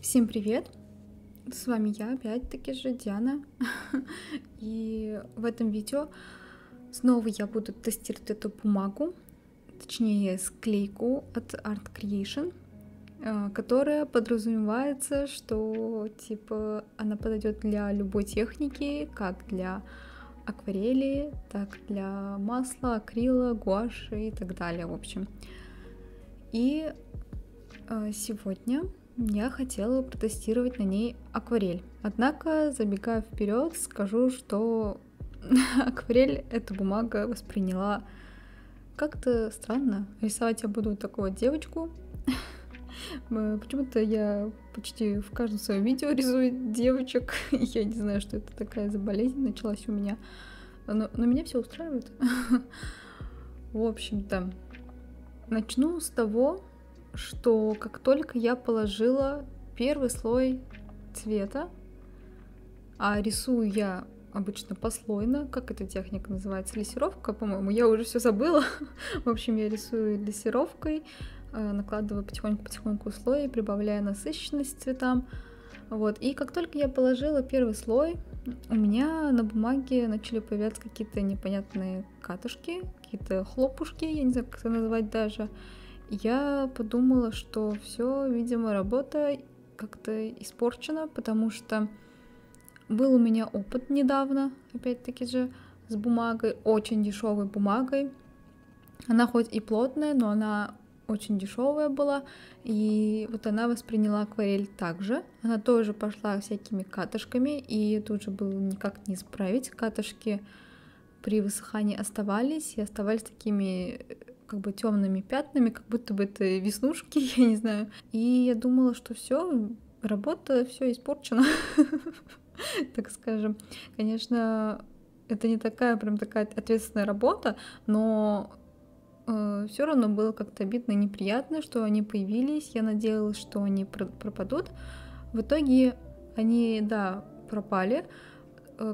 Всем привет! С вами я, опять-таки же, Диана. И в этом видео снова я буду тестировать эту бумагу, точнее склейку от Art Creation, которая подразумевается, что типа она подойдет для любой техники, как для акварели, так и для масла, акрила, гуаши и так далее, в общем. И сегодня я хотела протестировать на ней акварель. Однако, забегая вперед, скажу, что акварель эта бумага восприняла как-то странно. Рисовать я буду такую девочку. Почему-то я почти в каждом своем видео рисую девочек. Я не знаю, что это такая за болезнь началась у меня. Но меня все устраивает. В общем-то, начну с того, что как только я положила первый слой цвета, а рисую я обычно послойно, как эта техника называется, лессировка, по-моему, я уже все забыла. В общем, я рисую лессировкой, накладываю потихоньку-потихоньку слои, прибавляя насыщенность цветам. Вот. И как только я положила первый слой, у меня на бумаге начали появляться какие-то непонятные катушки, какие-то хлопушки, я не знаю, как это назвать даже. Я подумала, что все, видимо, работа как-то испорчена, потому что был у меня опыт недавно, опять-таки же, с бумагой, очень дешевой бумагой. Она хоть и плотная, но она очень дешевая была, и вот она восприняла акварель также. Она тоже пошла всякими катышками, и тут же было никак не исправить. Катышки при высыхании оставались, и оставались такими как бы темными пятнами, как будто бы это веснушки, я не знаю. И я думала, что все, работа, все испорчена, так скажем. Конечно, это не такая прям такая ответственная работа, но все равно было как-то обидно и неприятно, что они появились. Я надеялась, что они пропадут. В итоге они, да, пропали.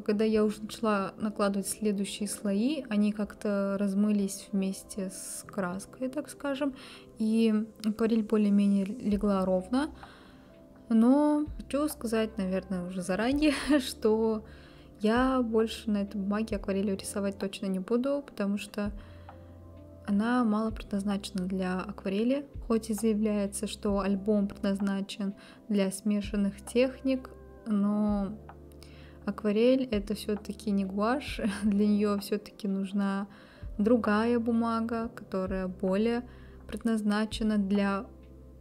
Когда я уже начала накладывать следующие слои, они как-то размылись вместе с краской, так скажем, и акварель более-менее легла ровно. Но хочу сказать, наверное, уже заранее, что я больше на этой бумаге акварелью рисовать точно не буду, потому что она мало предназначена для акварели. Хоть и заявляется, что альбом предназначен для смешанных техник, но акварель это все-таки не гуашь, для нее все-таки нужна другая бумага, которая более предназначена для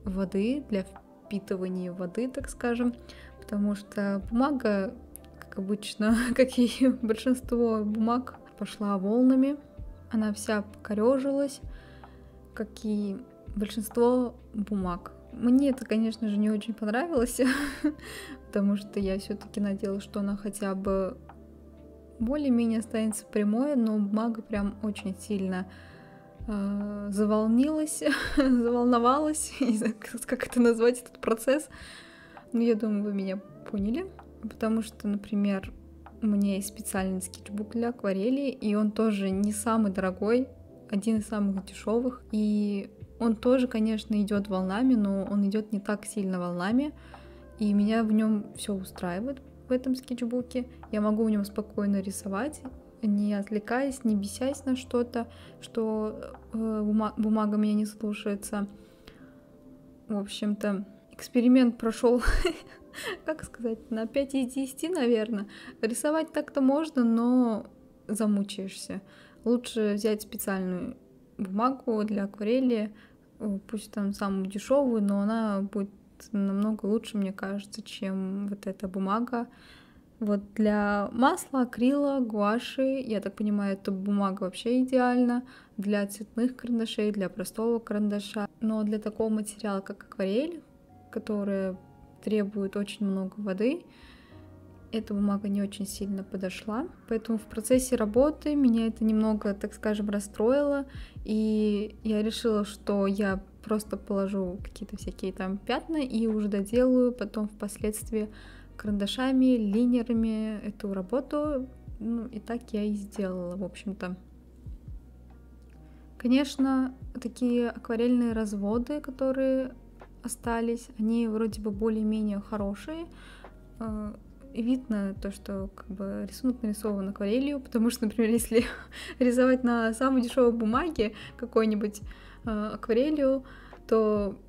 воды, для впитывания воды, так скажем, потому что бумага, как обычно, как и большинство бумаг, пошла волнами, она вся покорежилась, как и большинство бумаг. Мне это, конечно же, не очень понравилось, потому что я все-таки надеялась, что она хотя бы более-менее останется прямой, но бумага прям очень сильно заволновалась, не знаю, как это назвать, этот процесс. Но я думаю, вы меня поняли, потому что, например, у меня есть специальный скетчбук для акварели, и он тоже не самый дорогой, один из самых дешевых, и он тоже, конечно, идет волнами, но он идет не так сильно волнами, и меня в нем все устраивает в этом скетчбуке. Я могу в нем спокойно рисовать, не отвлекаясь, не бесясь на что-то, что бумага меня не слушается. В общем-то, эксперимент прошел, как сказать, на 5 из 10, наверное. Рисовать так-то можно, но замучаешься. Лучше взять специальную бумагу для акварели, пусть там самую дешевую, но она будет намного лучше, мне кажется, чем вот эта бумага. Вот для масла, акрила, гуаши, я так понимаю, эта бумага вообще идеальна для цветных карандашей, для простого карандаша. Но для такого материала, как акварель, который требует очень много воды, эта бумага не очень сильно подошла, поэтому в процессе работы меня это немного, так скажем, расстроило, и я решила, что я просто положу какие-то всякие там пятна и уже доделаю потом впоследствии карандашами, линерами эту работу, ну и так я и сделала, в общем-то. Конечно, такие акварельные разводы, которые остались, они вроде бы более-менее хорошие. Видно то, что как бы рисунок нарисован акварелью, потому что, например, если рисовать на самой дешевой бумаге какой-нибудь акварелью, то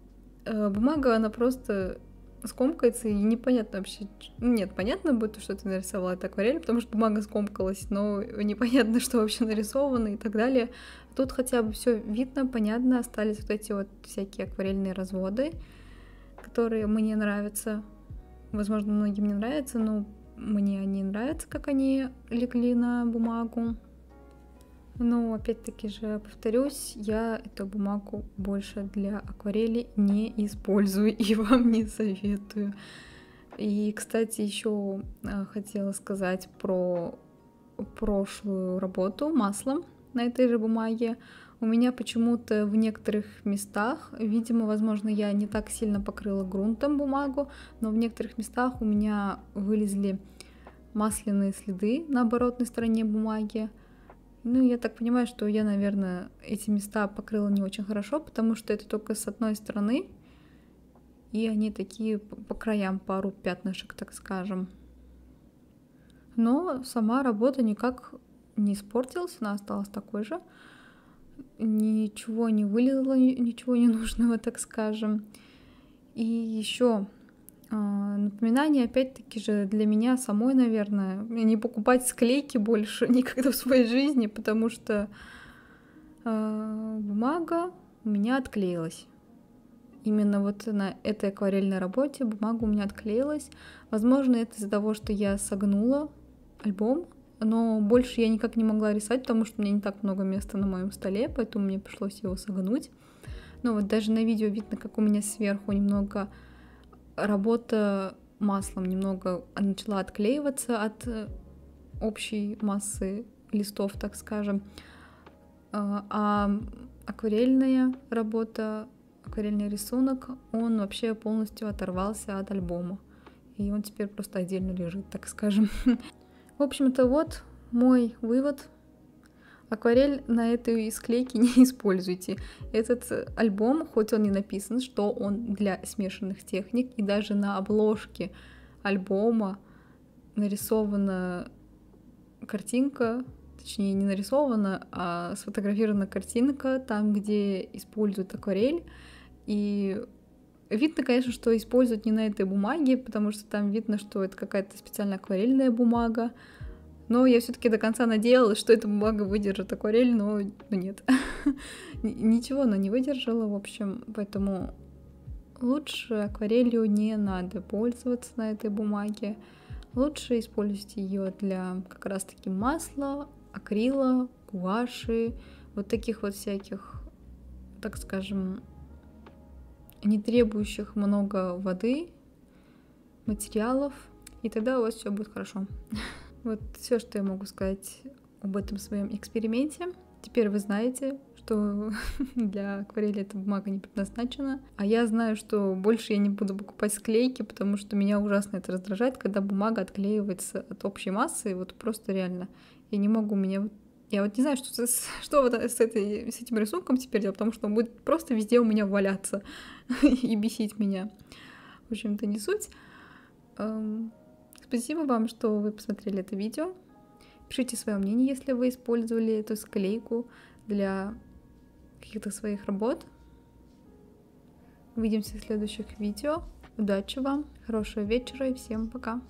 бумага, она просто скомкается и непонятно вообще... Нет, понятно будет, что ты нарисовала это акварель, потому что бумага скомкалась, но непонятно, что вообще нарисовано и так далее. Тут хотя бы все видно, понятно, остались вот эти вот всякие акварельные разводы, которые мне нравятся. Возможно, многим не нравятся, но мне они нравятся, как они легли на бумагу. Но, опять-таки же, повторюсь, я эту бумагу больше для акварели не использую и вам не советую. И, кстати, еще хотела сказать про прошлую работу маслом на этой же бумаге. У меня почему-то в некоторых местах, видимо, возможно, я не так сильно покрыла грунтом бумагу, но в некоторых местах у меня вылезли масляные следы на оборотной стороне бумаги. Ну, я так понимаю, что я, наверное, эти места покрыла не очень хорошо, потому что это только с одной стороны, и они такие по краям, пару пятнышек, так скажем. Но сама работа никак не испортилась, она осталась такой же. Ничего не вылезло, ничего ненужного, так скажем. И еще напоминание, опять-таки же, для меня самой, наверное, не покупать склейки больше никогда в своей жизни, потому что бумага у меня отклеилась. Именно вот на этой акварельной работе бумага у меня отклеилась. Возможно, это из-за того, что я согнула альбом, но больше я никак не могла рисовать, потому что у меня не так много места на моем столе, поэтому мне пришлось его согнуть. Но вот даже на видео видно, как у меня сверху немного работа маслом, немного начала отклеиваться от общей массы листов, так скажем. А акварельная работа, акварельный рисунок, он вообще полностью оторвался от альбома. И он теперь просто отдельно лежит, так скажем. В общем-то, вот мой вывод. Акварель на этой склейке не используйте. Этот альбом, хоть он и написан, что он для смешанных техник, и даже на обложке альбома нарисована картинка, точнее, не нарисована, а сфотографирована картинка, там, где используют акварель, и... Видно, конечно, что используют не на этой бумаге, потому что там видно, что это какая-то специально акварельная бумага. Но я все-таки до конца надеялась, что эта бумага выдержит акварель, но нет. Ничего она не выдержала, в общем, поэтому лучше акварелью не надо пользоваться на этой бумаге. Лучше использовать ее для как раз-таки масла, акрила, гуаши, вот таких вот всяких, так скажем, не требующих много воды, материалов, и тогда у вас все будет хорошо. Вот все, что я могу сказать об этом своем эксперименте. Теперь вы знаете, что для акварели эта бумага не предназначена. А я знаю, что больше я не буду покупать склейки, потому что меня ужасно это раздражает, когда бумага отклеивается от общей массы. Вот просто реально. Я не могу, меня... Я вот не знаю, что вот с этим рисунком теперь делать, потому что он будет просто везде у меня валяться и бесить меня. В общем-то, не суть. Спасибо вам, что вы посмотрели это видео. Пишите свое мнение, если вы использовали эту склейку для каких-то своих работ. Увидимся в следующих видео. Удачи вам, хорошего вечера и всем пока!